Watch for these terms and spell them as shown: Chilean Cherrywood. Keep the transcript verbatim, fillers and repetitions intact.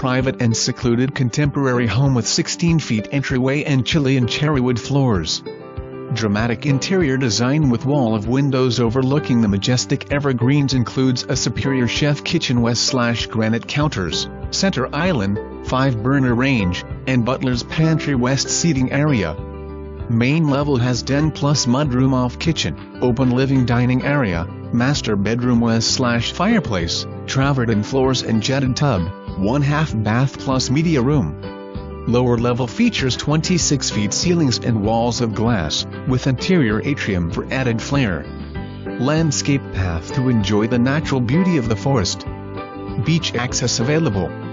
private and secluded contemporary home with sixteen feet entryway and Chilean cherrywood floors. Dramatic interior design with wall of windows overlooking the majestic evergreens includes a superior chef kitchen west-slash-granite counters, center island, five-burner range, and butler's pantry west seating area. Main level has den plus mudroom off kitchen, open living dining area, master bedroom west-slash-fireplace, traversed in floors and jetted tub, one-half bath plus media room. Lower level features twenty-six feet ceilings and walls of glass, with interior atrium for added flair. Landscape path to enjoy the natural beauty of the forest. Beach access available.